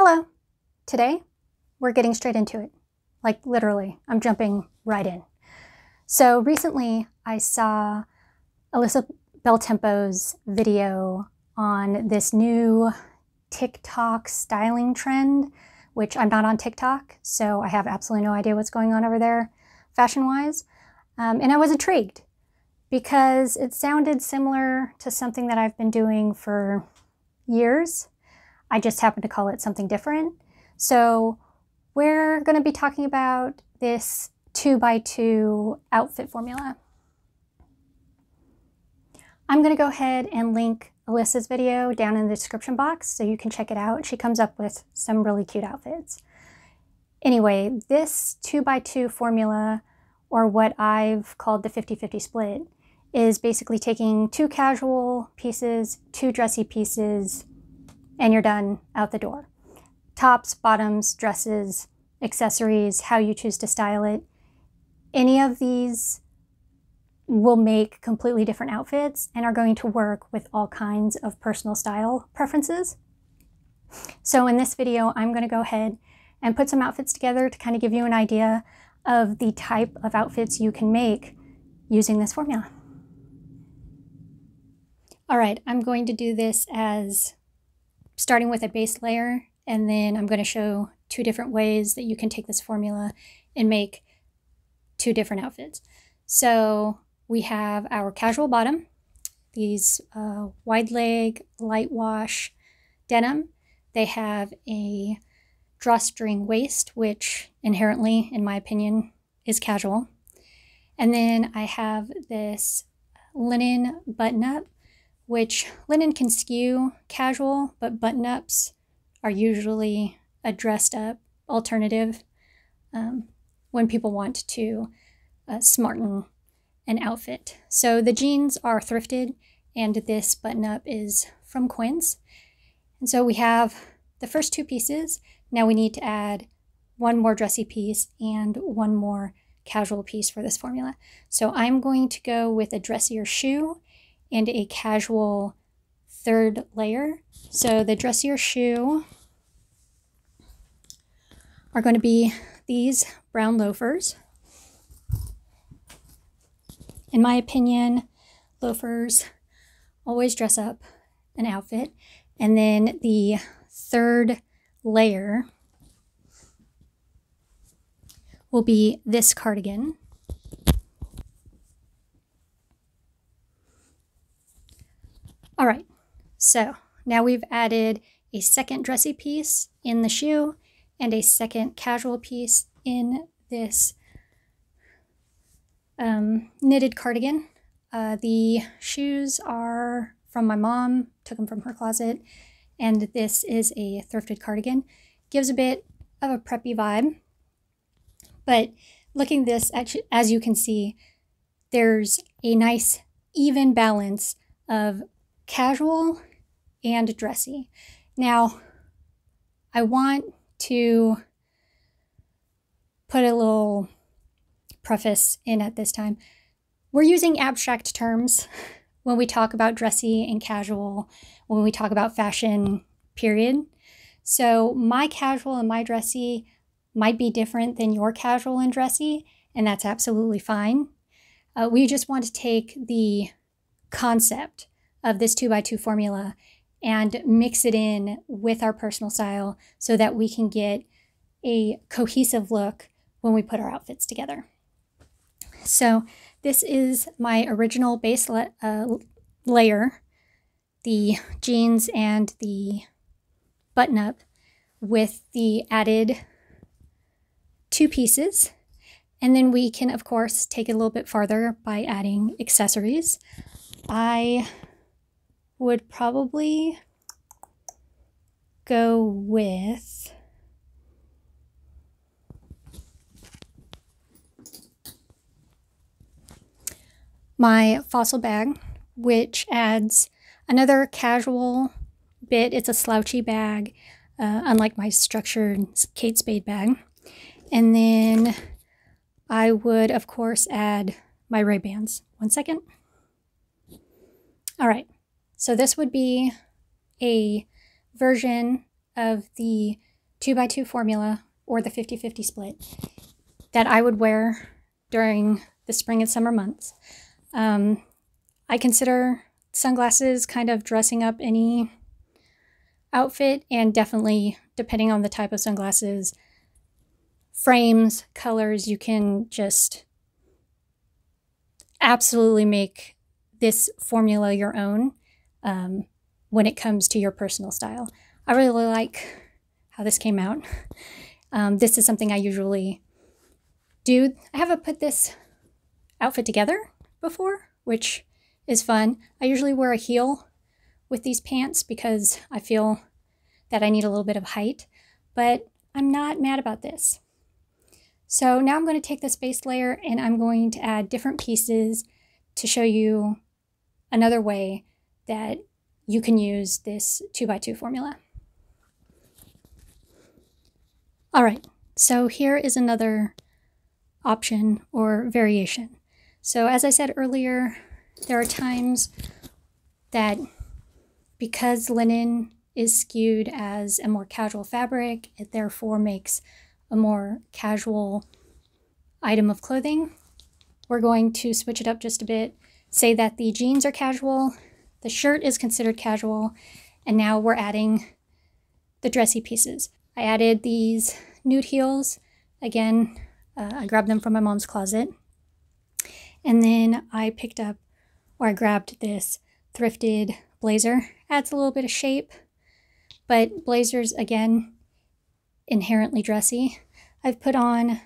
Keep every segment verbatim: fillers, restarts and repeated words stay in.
Hello. Today, we're getting straight into it. Like literally, I'm jumping right in. So recently I saw Alyssa Beltempo's video on this new TikTok styling trend, which I'm not on TikTok, so I have absolutely no idea what's going on over there fashion-wise. Um, and I was intrigued because it sounded similar to something that I've been doing for years. I just happened to call it something different. So we're going to be talking about this two by two outfit formula. I'm going to go ahead and link Alyssa's video down in the description box so you can check it out. She comes up with some really cute outfits. Anyway, this two by two formula, or what I've called the fifty fifty split, is basically taking two casual pieces, two dressy pieces, and you're done, out the door. Tops, bottoms, dresses, accessories, how you choose to style it. Any of these will make completely different outfits and are going to work with all kinds of personal style preferences. So in this video, I'm going to go ahead and put some outfits together to kind of give you an idea of the type of outfits you can make using this formula. All right, I'm going to do this as starting with a base layer, and then I'm going to show two different ways that you can take this formula and make two different outfits. So we have our casual bottom, these uh, wide leg, light wash denim. They have a drawstring waist, which inherently, in my opinion, is casual. And then I have this linen button-up, which linen can skew casual, but button-ups are usually a dressed-up alternative um, when people want to uh, smarten an outfit. So the jeans are thrifted, and this button-up is from Quince. And so we have the first two pieces. Now we need to add one more dressy piece and one more casual piece for this formula. So I'm going to go with a dressier shoe and a casual third layer. So the dressier shoe are going to be these brown loafers. In my opinion, loafers always dress up an outfit. And then the third layer will be this cardigan. All right, so now we've added a second dressy piece in the shoe and a second casual piece in this um, knitted cardigan. Uh, the shoes are from my mom, took them from her closet, and this is a thrifted cardigan. Gives a bit of a preppy vibe, but looking this, as you can see, there's a nice even balance of casual and dressy. Now, I want to put a little preface in at this time. We're using abstract terms when we talk about dressy and casual, when we talk about fashion, period. So my casual and my dressy might be different than your casual and dressy, and that's absolutely fine. Uh, we just want to take the concept of this two by two formula and mix it in with our personal style so that we can get a cohesive look when we put our outfits together. So this is my original base la uh, layer, the jeans and the button-up, with the added two pieces. And then we can, of course, take it a little bit farther by adding accessories. I would probably go with my Fossil bag, which adds another casual bit. It's a slouchy bag, uh, unlike my structured Kate Spade bag. And then I would, of course, add my Ray-Bans. One second. All right, so this would be a version of the two by two formula or the fifty fifty split that I would wear during the spring and summer months. Um, I consider sunglasses kind of dressing up any outfit, and definitely, depending on the type of sunglasses, frames, colors, you can just absolutely make this formula your own um, when it comes to your personal style. I really like how this came out. Um, this is something I usually do. I haven't put this outfit together before, which is fun. I usually wear a heel with these pants because I feel that I need a little bit of height, but I'm not mad about this. So now I'm going to take this base layer and I'm going to add different pieces to show you another way that you can use this two by two formula. All right, so here is another option or variation. So as I said earlier, there are times that because linen is skewed as a more casual fabric, it therefore makes a more casual item of clothing. We're going to switch it up just a bit, say that the jeans are casual, the shirt is considered casual, and now we're adding the dressy pieces. I added these nude heels. Again, uh, I grabbed them from my mom's closet. And then I picked up, or I grabbed this thrifted blazer. Adds a little bit of shape, but blazers, again, inherently dressy. I've put on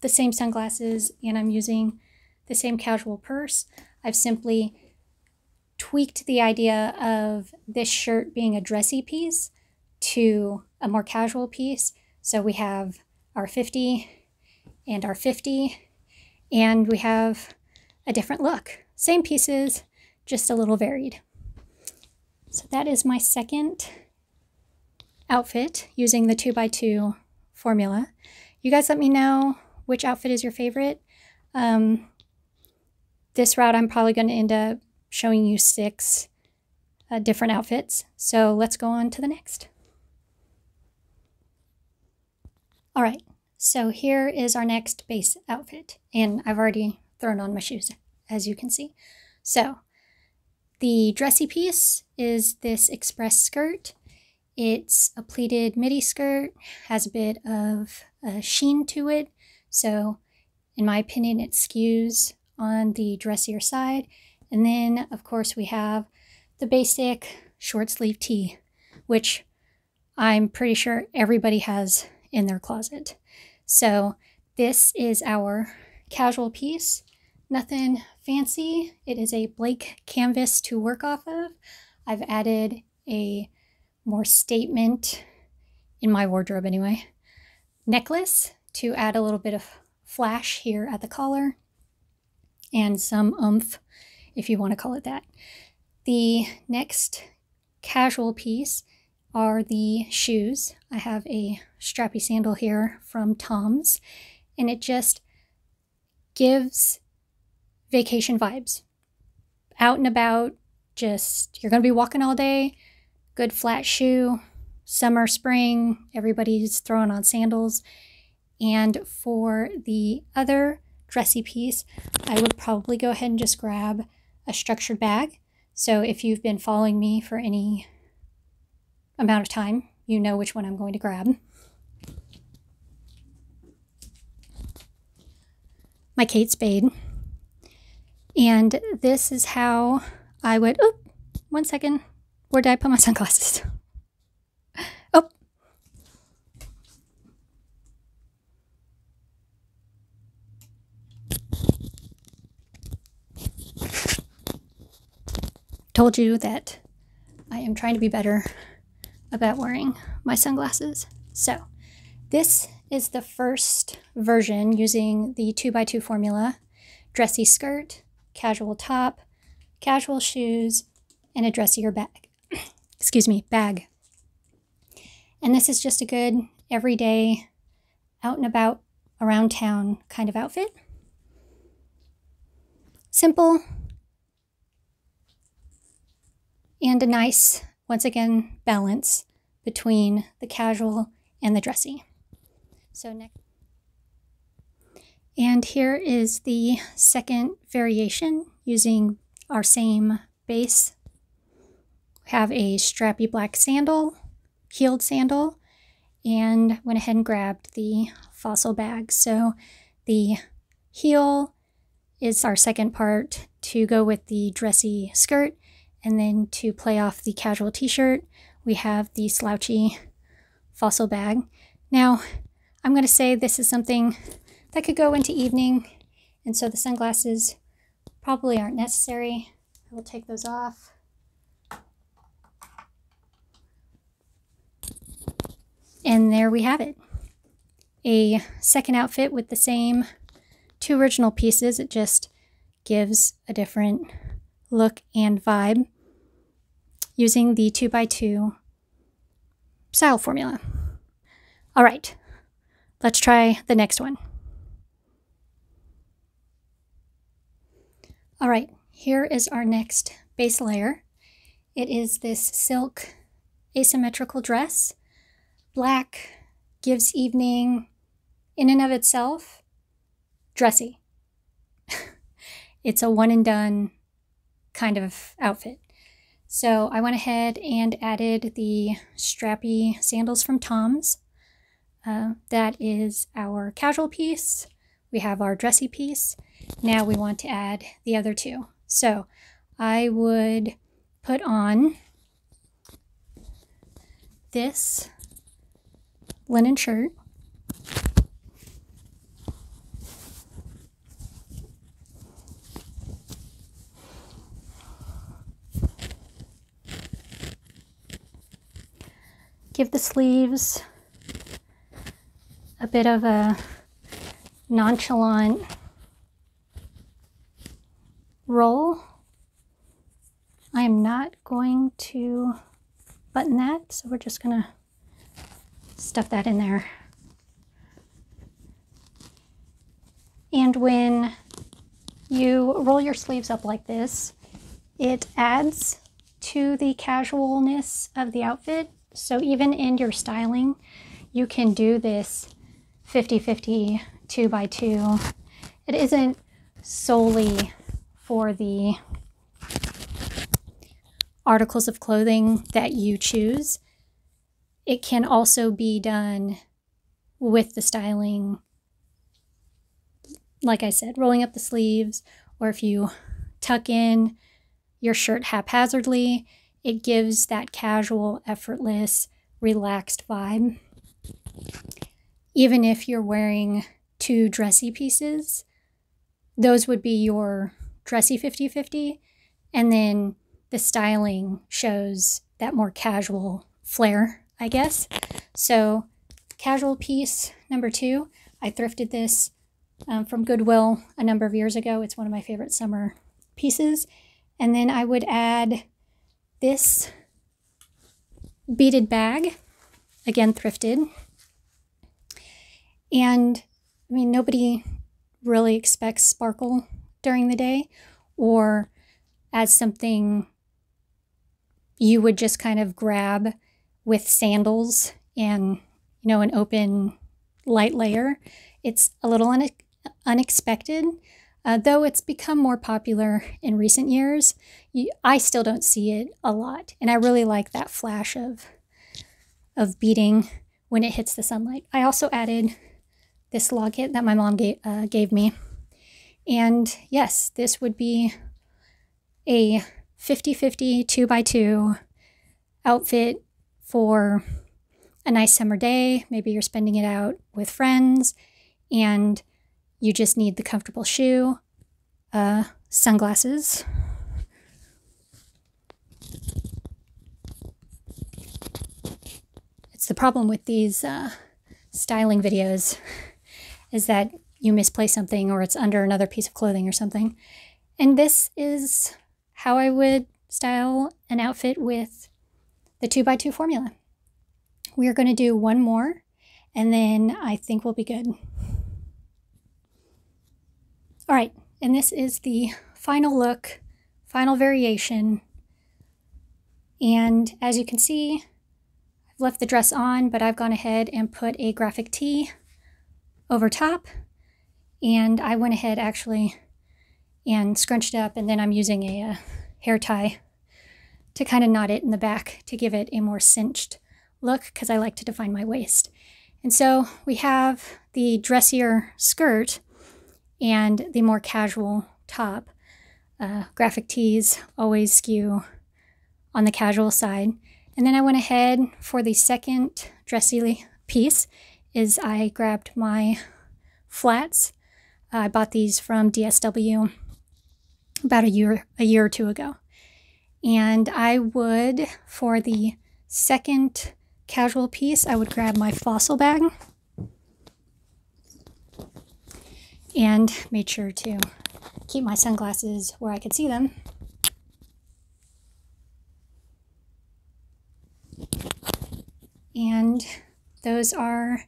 the same sunglasses and I'm using the same casual purse. I've simply tweaked the idea of this shirt being a dressy piece to a more casual piece. So we have our fifty and our fifty, and we have a different look. Same pieces, just a little varied. So that is my second outfit using the two by two formula. You guys let me know which outfit is your favorite. Um, this route, I'm probably going to end up showing you six uh, different outfits. So let's go on to the next. All right, so here is our next base outfit, and I've already thrown on my shoes, as you can see. So the dressy piece is this Express skirt. It's a pleated midi skirt, has a bit of a sheen to it. So in my opinion, it skews on the dressier side. And then of course we have the basic short sleeve tee, which I'm pretty sure everybody has in their closet. So this is our casual piece. Nothing fancy. It is a blank canvas to work off of. I've added a more statement, in my wardrobe anyway, necklace to add a little bit of flash here at the collar and some oomph, if you want to call it that. The next casual piece are the shoes. I have a strappy sandal here from Tom's, and it just gives vacation vibes. Out and about, just, you're going to be walking all day, good flat shoe, summer, spring, everybody's throwing on sandals. And for the other dressy piece, I would probably go ahead and just grab a structured bag. So if you've been following me for any amount of time, you know which one I'm going to grab. My Kate Spade. And this is how I would, oh, one second. Where did I put my sunglasses? Oh. Told you that I am trying to be better about wearing my sunglasses. So this is the first version using the two by two formula. Dressy skirt, casual top, casual shoes, and a dressier bag. Excuse me, bag. And this is just a good everyday, out and about, around town kind of outfit. Simple. And a nice, once again, balance between the casual and the dressy. So next. And here is the second variation using our same base. We have a strappy black sandal, heeled sandal, and went ahead and grabbed the fossil bag. So the heel is our second part to go with the dressy skirt, and then to play off the casual t-shirt, we have the slouchy fossil bag. Now, I'm going to say this is something that could go into evening, and so the sunglasses probably aren't necessary. I will take those off. And there we have it. A second outfit with the same two original pieces. It just gives a different look and vibe using the two by two style formula. All right, let's try the next one. All right, here is our next base layer. It is this silk asymmetrical dress. Black gives evening in and of itself. Dressy. It's a one and done kind of outfit. So I went ahead and added the strappy sandals from Tom's. Uh, that is our casual piece. We have our dressy piece. Now we want to add the other two. So I would put on this linen shirt. Give the sleeves a bit of a nonchalant roll. I am not going to button that, so we're just gonna stuff that in there. And when you roll your sleeves up like this, it adds to the casualness of the outfit. So even in your styling, you can do this fifty fifty, two by two. It isn't solely for the articles of clothing that you choose. It can also be done with the styling, like I said, rolling up the sleeves, or if you tuck in your shirt haphazardly, it gives that casual, effortless, relaxed vibe. Even if you're wearing two dressy pieces, those would be your dressy fifty fifty, and then the styling shows that more casual flair, I guess. So casual piece number two, I thrifted this um, from Goodwill a number of years ago. It's one of my favorite summer pieces. And then I would add this beaded bag, again thrifted. And I mean, nobody really expects sparkle during the day or as something you would just kind of grab with sandals and, you know, an open light layer. It's a little une unexpected, uh, though it's become more popular in recent years. You, I still don't see it a lot. And I really like that flash of, of beading when it hits the sunlight. I also added this locket that my mom gave, uh, gave me. And yes, this would be a fifty fifty, two by two outfit for a nice summer day. Maybe you're spending it out with friends and you just need the comfortable shoe, uh, sunglasses, it's the problem with these uh, styling videos is that you misplace something or it's under another piece of clothing or something. And this is how I would style an outfit with the two by two formula. We are going to do one more and then I think we'll be good. All right, and this is the final look, final variation. And as you can see, I've left the dress on, but I've gone ahead and put a graphic tee over top, and I went ahead actually and scrunched it up, and then I'm using a, a hair tie to kind of knot it in the back to give it a more cinched look, because I like to define my waist. And so we have the dressier skirt and the more casual top. Uh, graphic tees always skew on the casual side. And then I went ahead for the second dressy piece is I grabbed my flats. Uh, I bought these from D S W about a year, a year or two ago. And I would, for the second casual piece, I would grab my Fossil bag and made sure to keep my sunglasses where I could see them. And those are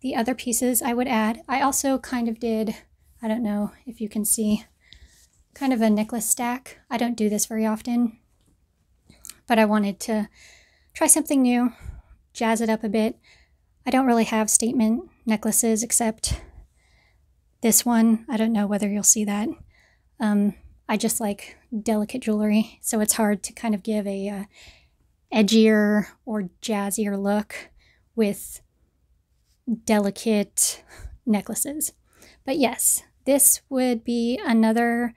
the other pieces I would add. I also kind of did, I don't know if you can see, kind of a necklace stack. I don't do this very often, but I wanted to try something new, jazz it up a bit. I don't really have statement necklaces except this one. I don't know whether you'll see that. Um, I just like delicate jewelry, so it's hard to kind of give a uh, edgier or jazzier look with delicate necklaces. But yes, this would be another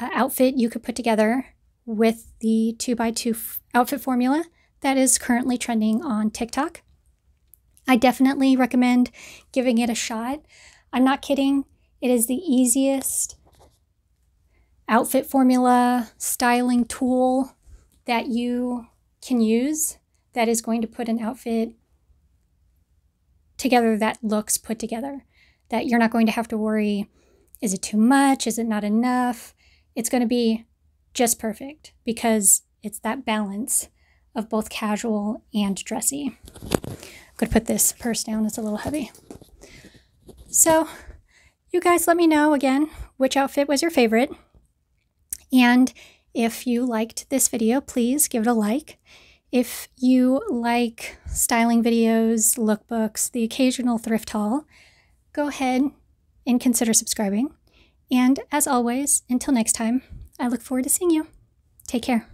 uh, outfit you could put together with the two by two outfit formula that is currently trending on TikTok. I definitely recommend giving it a shot. I'm not kidding. It is the easiest outfit formula styling tool that you can use that is going to put an outfit together that looks put together, that you're not going to have to worry, is it too much? Is it not enough? It's going to be just perfect because it's that balance of both casual and dressy. I'm going to put this purse down. It's a little heavy. So you guys let me know again which outfit was your favorite. And if you liked this video, please give it a like. If you like styling videos, lookbooks, the occasional thrift haul, go ahead and consider subscribing. And as always, until next time, I look forward to seeing you. Take care.